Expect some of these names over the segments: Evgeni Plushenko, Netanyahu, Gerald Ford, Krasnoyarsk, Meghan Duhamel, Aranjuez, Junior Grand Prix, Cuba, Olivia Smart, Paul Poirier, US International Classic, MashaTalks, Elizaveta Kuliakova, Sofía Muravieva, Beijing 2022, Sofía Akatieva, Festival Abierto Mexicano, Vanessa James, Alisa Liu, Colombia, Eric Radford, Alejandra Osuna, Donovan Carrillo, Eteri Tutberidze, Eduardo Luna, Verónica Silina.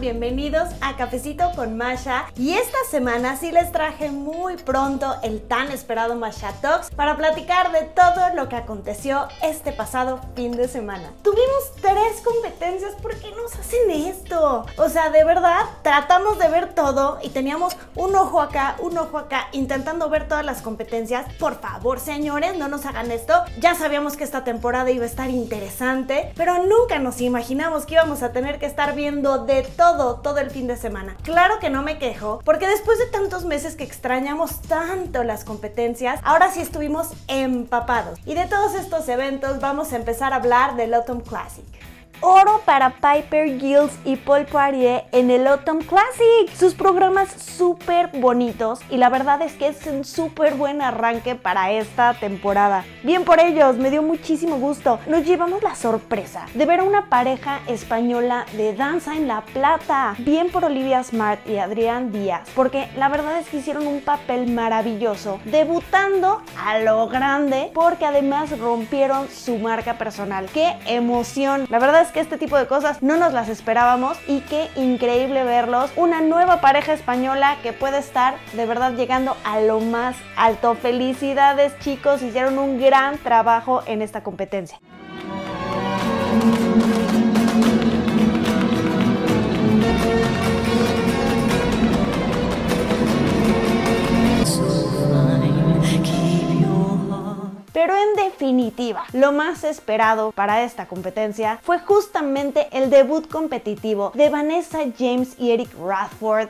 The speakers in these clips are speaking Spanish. Bienvenidos a Cafecito con Masha, y esta semana sí les traje muy pronto el tan esperado Masha Talks para platicar de todo lo que aconteció este pasado fin de semana. Tuvimos 3 competencias. ¿Por qué nos hacen esto? O sea, de verdad, tratamos de ver todo y teníamos un ojo acá, intentando ver todas las competencias. Por favor, señores, no nos hagan esto. Ya sabíamos que esta temporada iba a estar interesante, pero nunca nos imaginamos que íbamos a tener que estar viendo de todo todo el fin de semana. Claro que no me quejo, porque después de tantos meses que extrañamos tanto las competencias, ahora sí estuvimos empapados. Y de todos estos eventos vamos a empezar a hablar del Autumn Classic. Oro para Piper Gilles y Paul Poirier en el Autumn Classic. Sus programas súper bonitos, y la verdad es que es un súper buen arranque para esta temporada. Bien por ellos, me dio muchísimo gusto. Nos llevamos la sorpresa de ver a una pareja española de danza en La Plata. Bien por Olivia Smart y Adrián Díaz, porque la verdad es que hicieron un papel maravilloso, debutando a lo grande, porque además rompieron su marca personal. ¡Qué emoción! La verdad es que este tipo de cosas no nos las esperábamos, y qué increíble verlos. Una nueva pareja española que puede estar de verdad llegando a lo más alto. Felicidades, chicos, hicieron un gran trabajo en esta competencia. Pero en definitiva, lo más esperado para esta competencia fue justamente el debut competitivo de Vanessa James y Eric Radford.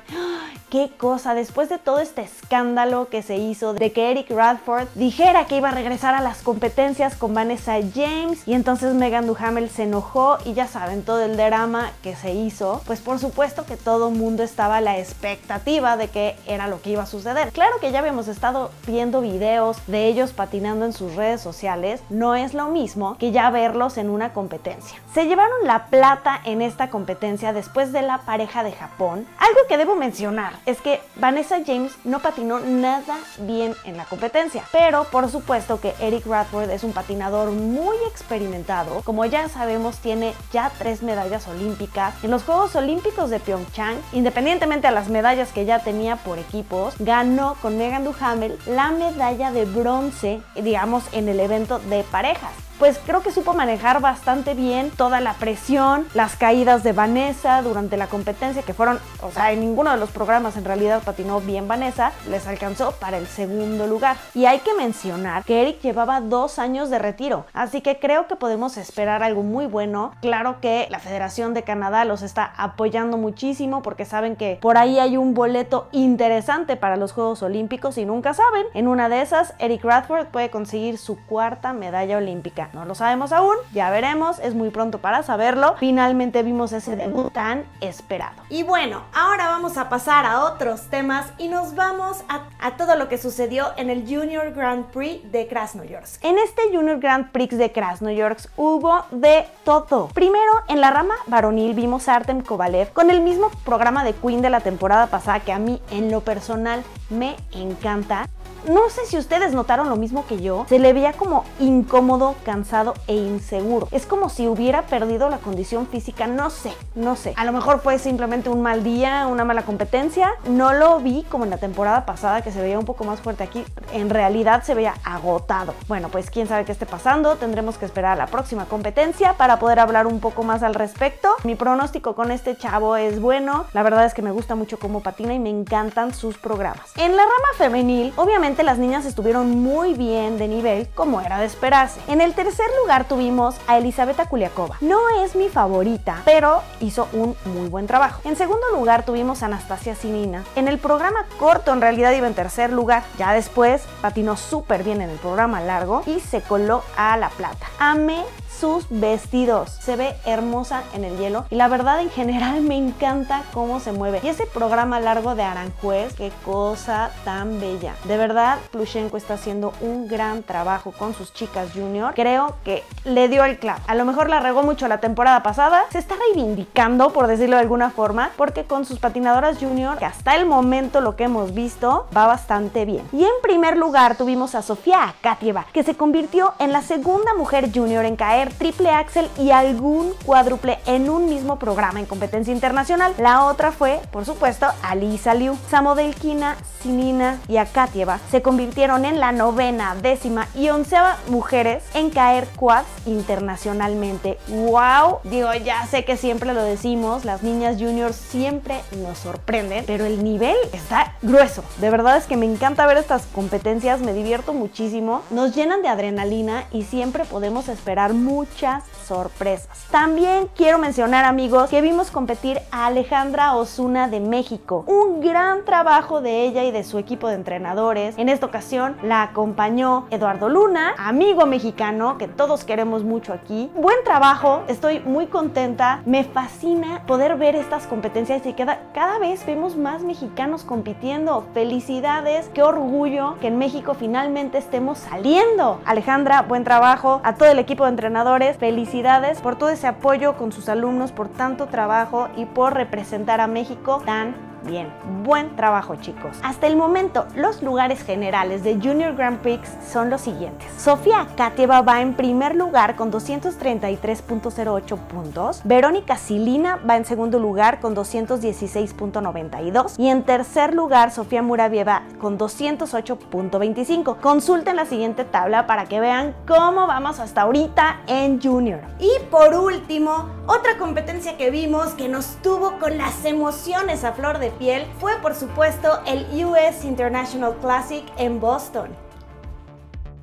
¡Qué cosa! Después de todo este escándalo que se hizo de que Eric Radford dijera que iba a regresar a las competencias con Vanessa James, y entonces Meghan Duhamel se enojó, y ya saben, todo el drama que se hizo, pues por supuesto que todo mundo estaba a la expectativa de que era lo que iba a suceder. Claro que ya habíamos estado viendo videos de ellos patinando en sus redes sociales, no es lo mismo que ya verlos en una competencia. Se llevaron la plata en esta competencia después de la pareja de Japón. Algo que debo mencionar es que Vanessa James no patinó nada bien en la competencia, pero por supuesto que Eric Radford es un patinador muy experimentado. Como ya sabemos, tiene ya 3 medallas olímpicas en los Juegos Olímpicos de Pyeongchang. Independientemente a las medallas que ya tenía por equipos, ganó con Meghan Duhamel la medalla de bronce, digamos, en el evento de parejas. Pues creo que supo manejar bastante bien toda la presión, las caídas de Vanessa durante la competencia, que fueron, o sea, en ninguno de los programas en realidad patinó bien Vanessa. Les alcanzó para el segundo lugar. Y hay que mencionar que Eric llevaba 2 años de retiro, así que creo que podemos esperar algo muy bueno. Claro que la Federación de Canadá los está apoyando muchísimo, porque saben que por ahí hay un boleto interesante para los Juegos Olímpicos, y nunca saben, en una de esas Eric Radford puede conseguir su 4ª medalla olímpica. No lo sabemos aún, ya veremos, es muy pronto para saberlo. Finalmente vimos ese debut tan esperado. Y bueno, ahora vamos a pasar a otros temas, y nos vamos a todo lo que sucedió en el Junior Grand Prix de Krasnoyarsk. En este Junior Grand Prix de Krasnoyarsk hubo de todo. Primero, en la rama varonil vimos a Artem Kovalev con el mismo programa de Queen de la temporada pasada, que a mí en lo personal me encanta. No sé si ustedes notaron lo mismo que yo, se le veía como incómodo, cansado e inseguro. Es como si hubiera perdido la condición física, no sé. A lo mejor fue simplemente un mal día, una mala competencia. No lo vi como en la temporada pasada, que se veía un poco más fuerte. Aquí en realidad se veía agotado. Bueno, pues quién sabe qué esté pasando. Tendremos que esperar a la próxima competencia para poder hablar un poco más al respecto. Mi pronóstico con este chavo es bueno. La verdad es que me gusta mucho cómo patina y me encantan sus programas. En la rama femenil, obviamente las niñas estuvieron muy bien de nivel, como era de esperarse. En el tercer lugar tuvimos a Elizaveta Kuliakova. No es mi favorita, pero hizo un muy buen trabajo. En segundo lugar tuvimos a Anastasia Zinina. En el programa corto en realidad iba en tercer lugar. Ya después patinó súper bien en el programa largo y se coló a la plata. Amé sus vestidos. Se ve hermosa en el hielo y la verdad en general me encanta cómo se mueve. Y ese programa largo de Aranjuez, qué cosa tan bella. De verdad, Plushenko está haciendo un gran trabajo con sus chicas junior. Creo que le dio el clavo. A lo mejor la regó mucho la temporada pasada. Se está reivindicando, por decirlo de alguna forma, porque con sus patinadoras junior, que hasta el momento lo que hemos visto, va bastante bien. Y en primer lugar tuvimos a Sofía Akatieva, que se convirtió en la segunda mujer junior en caer triple axel y algún cuádruple en un mismo programa en competencia internacional. La otra fue, por supuesto, Alisa Liu. Samodelkina, Zinina y Akatieva se convirtieron en la novena, décima y onceava mujeres en caer quads internacionalmente. ¡Wow! Digo, ya sé que siempre lo decimos, las niñas juniors siempre nos sorprenden, pero el nivel está grueso. De verdad es que me encanta ver estas competencias, me divierto muchísimo, nos llenan de adrenalina y siempre podemos esperar muchas sorpresas. También quiero mencionar, amigos, que vimos competir a Alejandra Osuna de México. Un gran trabajo de ella y de su equipo de entrenadores. En esta ocasión la acompañó Eduardo Luna, amigo mexicano que todos queremos mucho aquí. Buen trabajo, estoy muy contenta, me fascina poder ver estas competencias y cada vez vemos más mexicanos compitiendo. Felicidades, qué orgullo que en México finalmente estemos saliendo. Alejandra, buen trabajo. A todo el equipo de entrenadores, felicidades por todo ese apoyo con sus alumnos, por tanto trabajo y por representar a México tan bien. Buen trabajo, chicos. Hasta el momento, los lugares generales de Junior Grand Prix son los siguientes. Sofía Akatieva va en primer lugar con 233.08 puntos. Verónica Silina va en segundo lugar con 216.92. Y en tercer lugar, Sofía Muravieva con 208.25. Consulten la siguiente tabla para que vean cómo vamos hasta ahorita en Junior. Y por último, otra competencia que vimos que nos tuvo con las emociones a flor de piel fue, por supuesto, el US International Classic en Boston.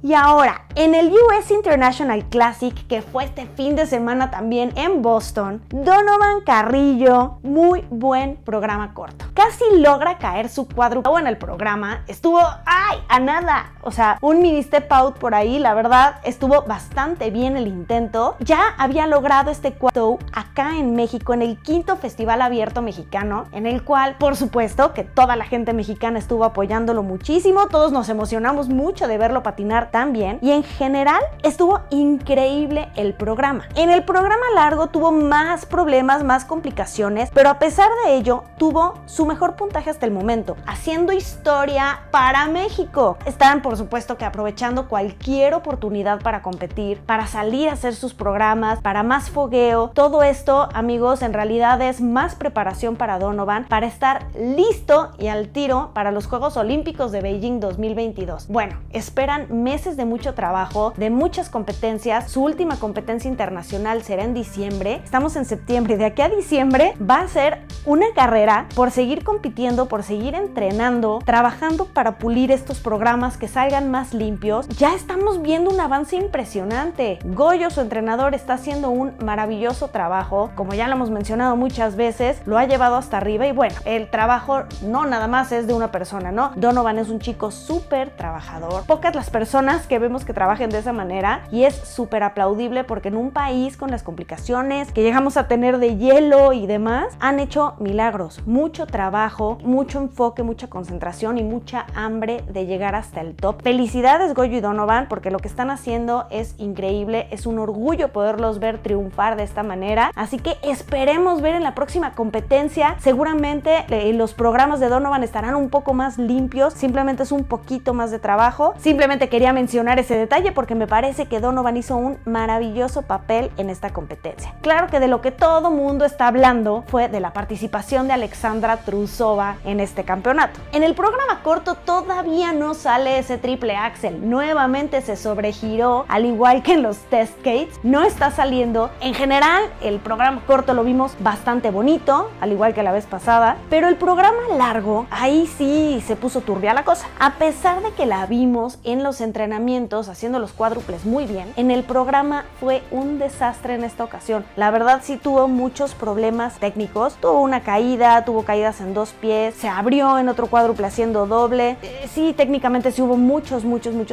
Y ahora, en el US International Classic, que fue este fin de semana también en Boston, Donovan Carrillo, muy buen programa corto. Casi logra caer su cuádruple en el programa. Estuvo, ¡ay!, a nada. O sea, un mini step out por ahí. La verdad, estuvo bastante bien el intento. Ya había logrado este cuádruple acá en México, en el quinto Festival Abierto Mexicano, en el cual, por supuesto, que toda la gente mexicana estuvo apoyándolo muchísimo. Todos nos emocionamos mucho de verlo patinar también, y en general estuvo increíble el programa. En el programa largo tuvo más problemas, más complicaciones, pero a pesar de ello tuvo su mejor puntaje hasta el momento, haciendo historia para México. Están, por supuesto, que aprovechando cualquier oportunidad para competir, para salir a hacer sus programas, para más fogueo. Todo esto, amigos, en realidad es más preparación para Donovan, para estar listo y al tiro para los Juegos Olímpicos de Beijing 2022. Bueno, esperan meses de mucho trabajo, de muchas competencias. Su última competencia internacional será en diciembre. Estamos en septiembre y de aquí a diciembre va a ser una carrera por seguir compitiendo, por seguir entrenando, trabajando para pulir estos programas, que salgan más limpios. Ya estamos viendo un avance impresionante. Goyo, su entrenador, está haciendo un maravilloso trabajo. Como ya lo hemos mencionado muchas veces, lo ha llevado hasta arriba y bueno, el trabajo no nada más es de una persona, ¿no? Donovan es un chico súper trabajador. Pocas las personas que vemos que trabajen de esa manera y es súper aplaudible, porque en un país con las complicaciones que llegamos a tener de hielo y demás, han hecho milagros. Mucho trabajo, mucho enfoque, mucha concentración y mucha hambre de llegar hasta el top. Felicidades, Goyo y Donovan, porque lo que están haciendo es increíble. Es un orgullo poderlos ver triunfar de esta manera, así que esperemos ver en la próxima competencia. Seguramente los programas de Donovan estarán un poco más limpios, simplemente es un poquito más de trabajo. Simplemente quería mencionar ese detalle porque me parece que Donovan hizo un maravilloso papel en esta competencia. Claro que de lo que todo mundo está hablando fue de la participación de Alexandra Trusova en este campeonato. En el programa corto todavía no sale ese triple axel, nuevamente se sobregiró, al igual que en los test skates, no está saliendo. En general, el programa corto lo vimos bastante bonito, al igual que la vez pasada, pero el programa largo, ahí sí se puso turbia la cosa. A pesar de que la vimos en los entrenamientos haciendo los cuádruples muy bien. En el programa fue un desastre en esta ocasión. La verdad sí tuvo muchos problemas técnicos. Tuvo una caída, tuvo caídas en dos pies, se abrió en otro cuádruple haciendo doble. Sí, técnicamente sí hubo muchos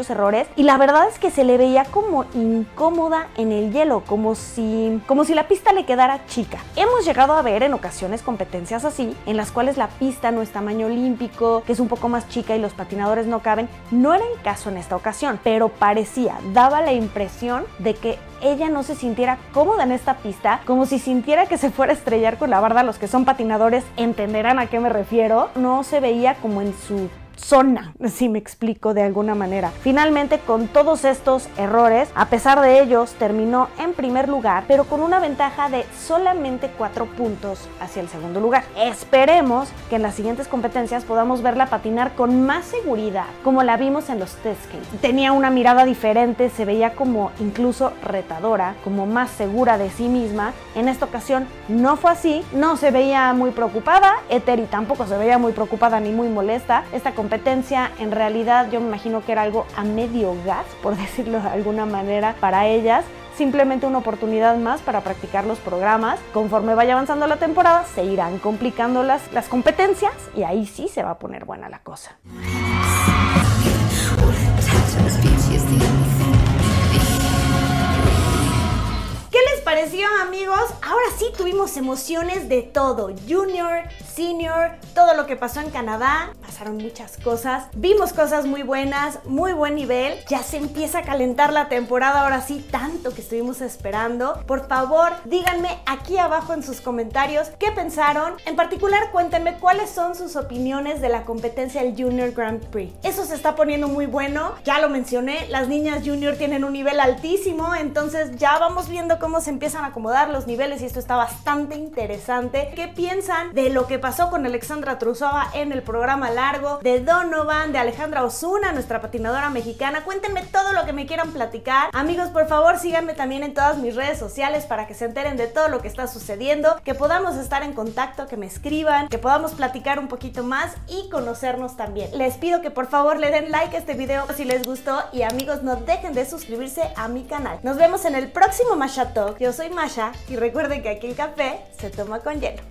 errores. Y la verdad es que se le veía como incómoda en el hielo, como si la pista le quedara chica. Hemos llegado a ver en ocasiones competencias así, en las cuales la pista no es tamaño olímpico, que es un poco más chica y los patinadores no caben. No era el caso en esta ocasión, pero parecía, daba la impresión de que ella no se sintiera cómoda en esta pista, como si sintiera que se fuera a estrellar con la barda. Los que son patinadores entenderán a qué me refiero. No se veía como en su zona, si me explico de alguna manera. Finalmente, con todos estos errores, a pesar de ellos, terminó en primer lugar, pero con una ventaja de solamente 4 puntos hacia el segundo lugar. Esperemos que en las siguientes competencias podamos verla patinar con más seguridad, como la vimos en los test games. Tenía una mirada diferente, se veía como incluso retadora, como más segura de sí misma. En esta ocasión no fue así, no se veía muy preocupada. Eteri tampoco se veía muy preocupada ni muy molesta. Esta competencia, en realidad, yo me imagino que era algo a medio gas, por decirlo de alguna manera, para ellas. Simplemente una oportunidad más para practicar los programas. Conforme vaya avanzando la temporada, se irán complicando las competencias y ahí sí se va a poner buena la cosa. Pareció, amigos, ahora sí tuvimos emociones de todo, junior, senior, todo lo que pasó en Canadá, pasaron muchas cosas, vimos cosas muy buenas, muy buen nivel, ya se empieza a calentar la temporada, ahora sí, tanto que estuvimos esperando. Por favor, díganme aquí abajo en sus comentarios qué pensaron, en particular cuéntenme cuáles son sus opiniones de la competencia del Junior Grand Prix. Eso se está poniendo muy bueno, ya lo mencioné, las niñas junior tienen un nivel altísimo, entonces ya vamos viendo cómo se empiezan a acomodar los niveles y esto está bastante interesante. ¿Qué piensan de lo que pasó con Alexandra Trusova en el programa largo? De Donovan, de Alejandra Osuna, nuestra patinadora mexicana. Cuéntenme todo lo que me quieran platicar. Amigos, por favor, síganme también en todas mis redes sociales para que se enteren de todo lo que está sucediendo, que podamos estar en contacto, que me escriban, que podamos platicar un poquito más y conocernos también. Les pido que por favor le den like a este video si les gustó y, amigos, no dejen de suscribirse a mi canal. Nos vemos en el próximo Masha Talk. Yo soy Masha y recuerden que aquí el café se toma con hielo.